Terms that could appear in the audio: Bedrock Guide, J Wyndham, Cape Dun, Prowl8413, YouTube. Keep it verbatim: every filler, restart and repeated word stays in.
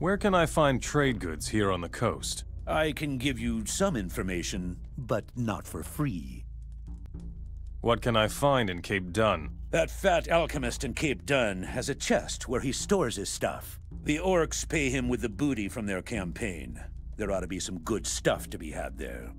Where can I find trade goods here on the coast? I can give you some information, but not for free. What can I find in Cape Dun? That fat alchemist in Cape Dun has a chest where he stores his stuff. The orcs pay him with the booty from their campaign. There ought to be some good stuff to be had there.